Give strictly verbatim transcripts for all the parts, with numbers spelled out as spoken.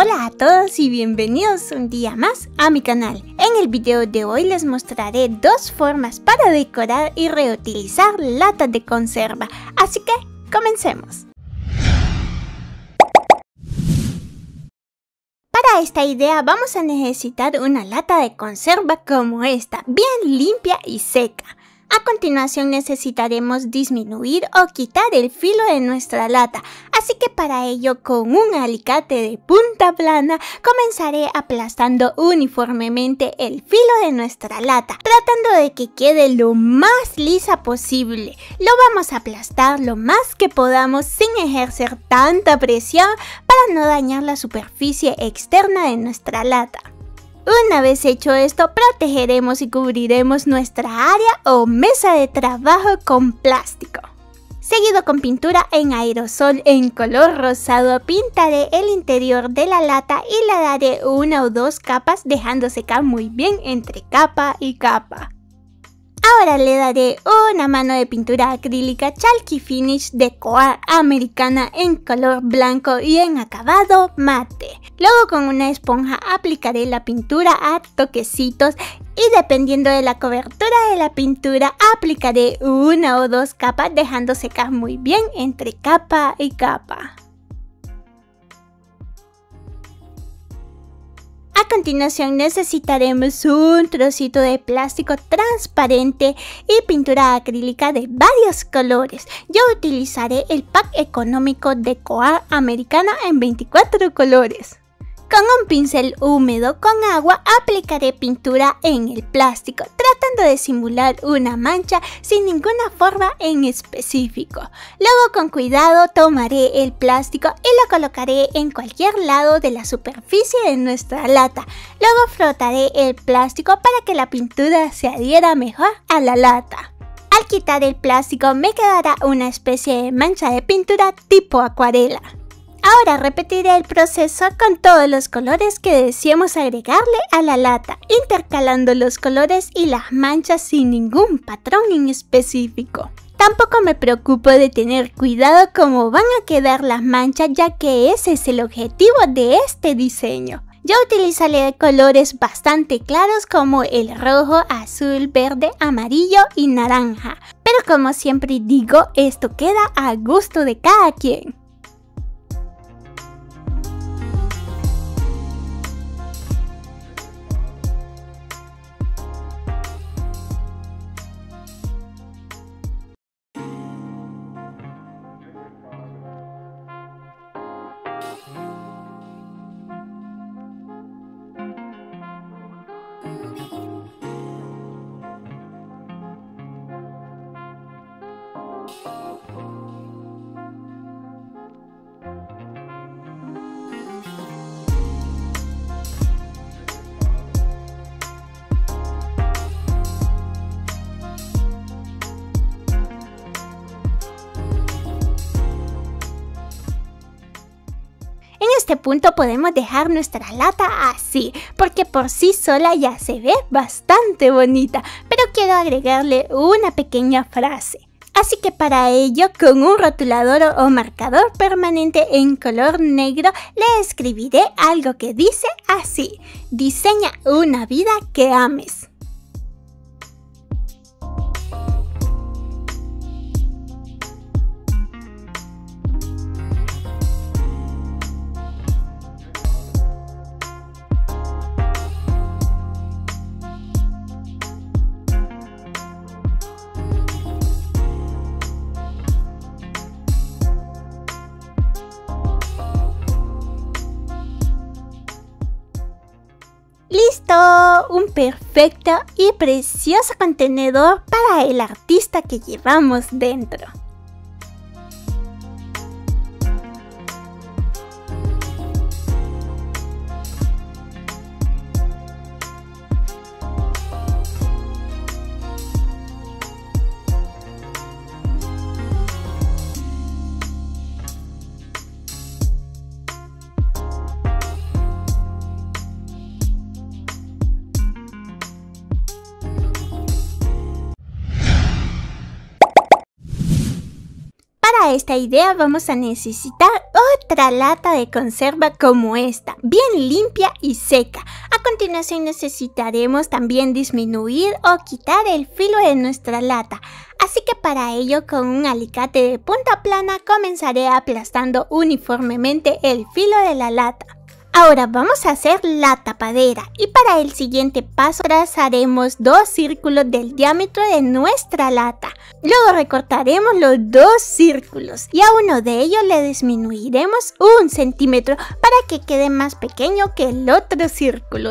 Hola a todos y bienvenidos un día más a mi canal. En el video de hoy les mostraré dos formas para decorar y reutilizar latas de conserva, así que comencemos. Para esta idea vamos a necesitar una lata de conserva como esta, bien limpia y seca. A continuación necesitaremos disminuir o quitar el filo de nuestra lata, así que para ello con un alicate de punta plana comenzaré aplastando uniformemente el filo de nuestra lata, tratando de que quede lo más lisa posible. Lo vamos a aplastar lo más que podamos sin ejercer tanta presión para no dañar la superficie externa de nuestra lata. Una vez hecho esto, protegeremos y cubriremos nuestra área o mesa de trabajo con plástico. Seguido con pintura en aerosol en color rosado, pintaré el interior de la lata y le daré una o dos capas dejando secar muy bien entre capa y capa. Ahora le daré una mano de pintura acrílica Chalky Finish DecoArt Americana en color blanco y en acabado mate. Luego con una esponja aplicaré la pintura a toquecitos y dependiendo de la cobertura de la pintura aplicaré una o dos capas dejando secar muy bien entre capa y capa. A continuación necesitaremos un trocito de plástico transparente y pintura acrílica de varios colores. Yo utilizaré el pack económico DecoArt Americana en veinticuatro colores. Con un pincel húmedo con agua aplicaré pintura en el plástico, tratando de simular una mancha sin ninguna forma en específico. Luego con cuidado tomaré el plástico y lo colocaré en cualquier lado de la superficie de nuestra lata. Luego frotaré el plástico para que la pintura se adhiera mejor a la lata. Al quitar el plástico me quedará una especie de mancha de pintura tipo acuarela. Ahora repetiré el proceso con todos los colores que deseemos agregarle a la lata, intercalando los colores y las manchas sin ningún patrón en específico. Tampoco me preocupo de tener cuidado cómo van a quedar las manchas, ya que ese es el objetivo de este diseño. Yo utilizaré colores bastante claros como el rojo, azul, verde, amarillo y naranja. Pero como siempre digo, esto queda a gusto de cada quien. En este punto podemos dejar nuestra lata así, porque por sí sola ya se ve bastante bonita, pero quiero agregarle una pequeña frase. Así que para ello, con un rotulador o marcador permanente en color negro, le escribiré algo que dice así: diseña una vida que ames. ¡Listo! Un perfecto y precioso contenedor para el artista que llevamos dentro. Para esta idea vamos a necesitar otra lata de conserva como esta, bien limpia y seca. A continuación necesitaremos también disminuir o quitar el filo de nuestra lata. Así que para ello, con un alicate de punta plana, comenzaré aplastando uniformemente el filo de la lata. Ahora vamos a hacer la tapadera, y para el siguiente paso trazaremos dos círculos del diámetro de nuestra lata. Luego recortaremos los dos círculos y a uno de ellos le disminuiremos un centímetro para que quede más pequeño que el otro círculo.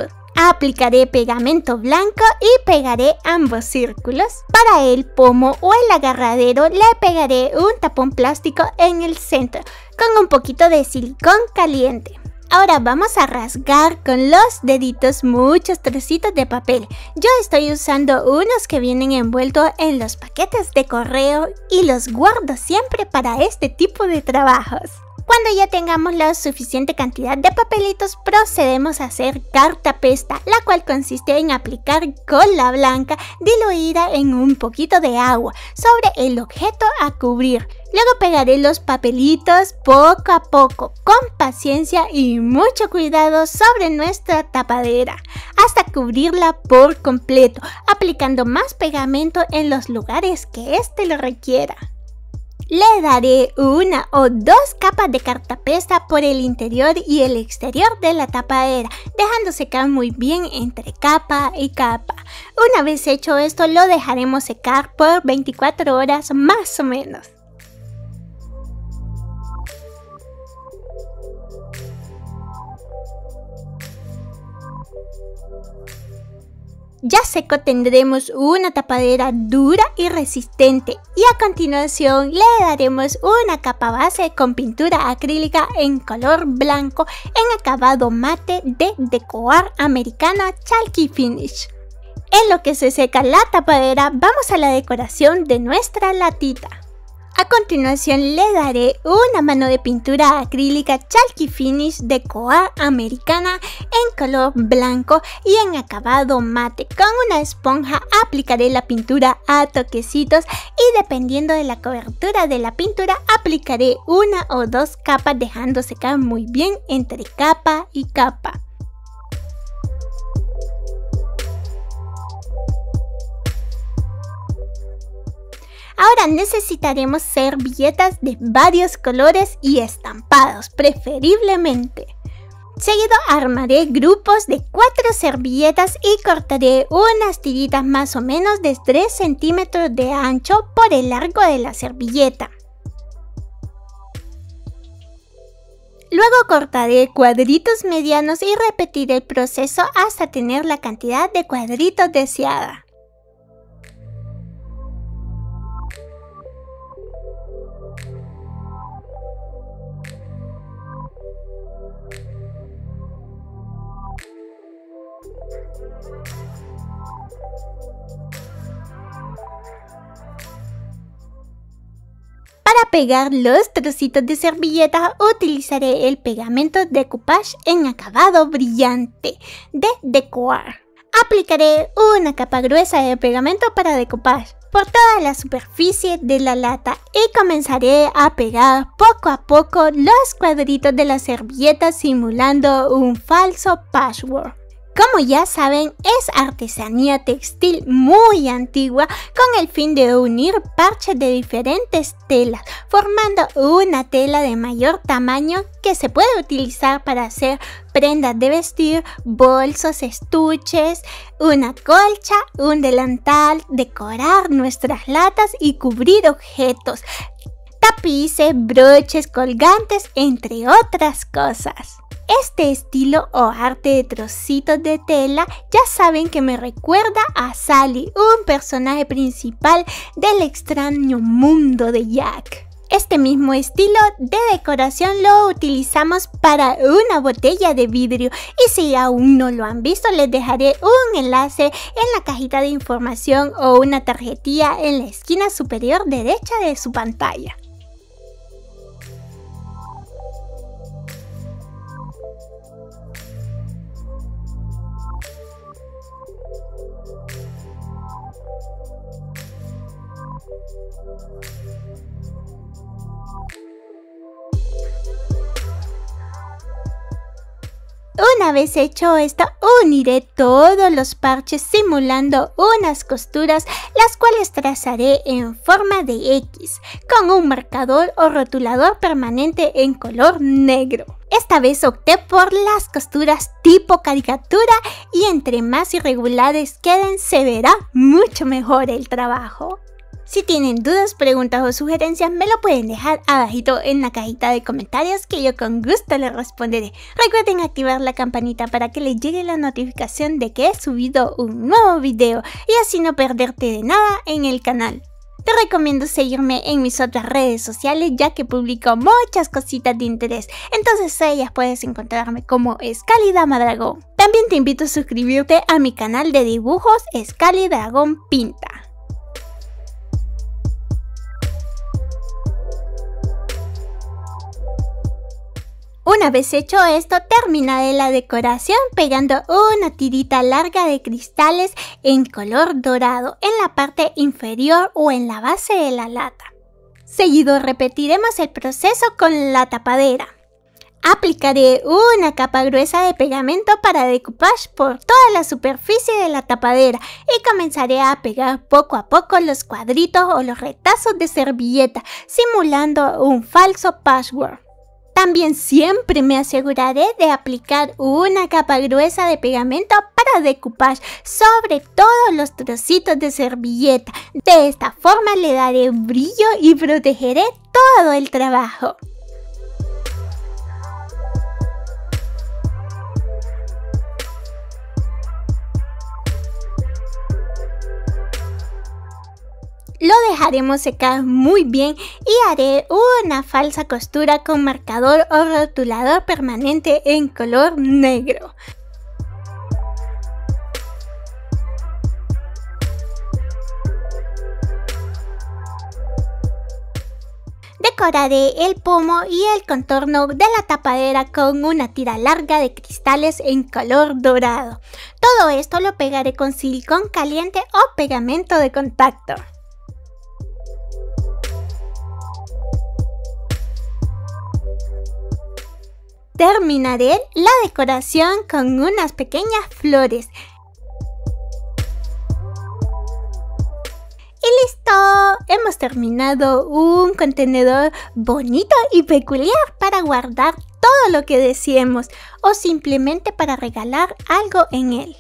Aplicaré pegamento blanco y pegaré ambos círculos. Para el pomo o el agarradero le pegaré un tapón plástico en el centro con un poquito de silicón caliente. Ahora vamos a rasgar con los deditos muchos trocitos de papel. Yo estoy usando unos que vienen envueltos en los paquetes de correo y los guardo siempre para este tipo de trabajos. Cuando ya tengamos la suficiente cantidad de papelitos, procedemos a hacer carta pesta, la cual consiste en aplicar cola blanca diluida en un poquito de agua sobre el objeto a cubrir. Luego pegaré los papelitos poco a poco, con paciencia y mucho cuidado sobre nuestra tapadera, hasta cubrirla por completo, aplicando más pegamento en los lugares que éste lo requiera. Le daré una o dos capas de cartapesta por el interior y el exterior de la tapadera, dejando secar muy bien entre capa y capa. Una vez hecho esto, lo dejaremos secar por veinticuatro horas más o menos. Ya seco, tendremos una tapadera dura y resistente, y a continuación le daremos una capa base con pintura acrílica en color blanco en acabado mate de DecoArt Americana Chalky Finish. En lo que se seca la tapadera, vamos a la decoración de nuestra latita. A continuación le daré una mano de pintura acrílica Chalky Finish DecoArt Americana en color blanco y en acabado mate. Con una esponja aplicaré la pintura a toquecitos y, dependiendo de la cobertura de la pintura, aplicaré una o dos capas, dejando secar muy bien entre capa y capa. Ahora necesitaremos servilletas de varios colores y estampados, preferiblemente. Seguido armaré grupos de cuatro servilletas y cortaré unas tiritas más o menos de tres centímetros de ancho por el largo de la servilleta. Luego cortaré cuadritos medianos y repetiré el proceso hasta tener la cantidad de cuadritos deseada. Para pegar los trocitos de servilleta utilizaré el pegamento decoupage en acabado brillante de DecoArt. Aplicaré una capa gruesa de pegamento para decoupage por toda la superficie de la lata y comenzaré a pegar poco a poco los cuadritos de la servilleta, simulando un falso patchwork. Como ya saben, es artesanía textil muy antigua, con el fin de unir parches de diferentes telas, formando una tela de mayor tamaño que se puede utilizar para hacer prendas de vestir, bolsos, estuches, una colcha, un delantal, decorar nuestras latas y cubrir objetos, tapices, broches, colgantes, entre otras cosas. Este estilo o arte de trocitos de tela, ya saben que me recuerda a Sally, un personaje principal del extraño mundo de Jack. Este mismo estilo de decoración lo utilizamos para una botella de vidrio, y si aún no lo han visto, les dejaré un enlace en la cajita de información o una tarjetilla en la esquina superior derecha de su pantalla. Thank you. Una vez hecho esto, uniré todos los parches simulando unas costuras, las cuales trazaré en forma de X, con un marcador o rotulador permanente en color negro. Esta vez opté por las costuras tipo caricatura y entre más irregulares queden, se verá mucho mejor el trabajo. Si tienen dudas, preguntas o sugerencias, me lo pueden dejar abajito en la cajita de comentarios que yo con gusto les responderé. Recuerden activar la campanita para que les llegue la notificación de que he subido un nuevo video y así no perderte de nada en el canal. Te recomiendo seguirme en mis otras redes sociales, ya que publico muchas cositas de interés, entonces a ellas puedes encontrarme como Escalidama Dragón. También te invito a suscribirte a mi canal de dibujos Escalidragón Pinta. Una vez hecho esto, terminaré la decoración pegando una tirita larga de cristales en color dorado en la parte inferior o en la base de la lata. Seguido repetiremos el proceso con la tapadera. Aplicaré una capa gruesa de pegamento para decoupage por toda la superficie de la tapadera y comenzaré a pegar poco a poco los cuadritos o los retazos de servilleta, simulando un falso patchwork. También siempre me aseguraré de aplicar una capa gruesa de pegamento para decoupage sobre todos los trocitos de servilleta. De esta forma le daré brillo y protegeré todo el trabajo. Lo dejaremos secar muy bien y haré una falsa costura con marcador o rotulador permanente en color negro. Decoraré el pomo y el contorno de la tapadera con una tira larga de cristales en color dorado. Todo esto lo pegaré con silicón caliente o pegamento de contacto. Terminaré la decoración con unas pequeñas flores. ¡Y listo! Hemos terminado un contenedor bonito y peculiar para guardar todo lo que deseemos o simplemente para regalar algo en él.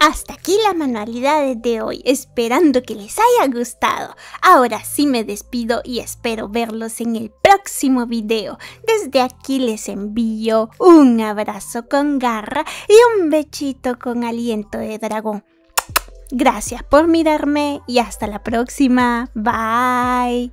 Hasta aquí las manualidades de hoy, esperando que les haya gustado. Ahora sí me despido y espero verlos en el próximo video. Desde aquí les envío un abrazo con garra y un bechito con aliento de dragón. Gracias por mirarme y hasta la próxima. Bye.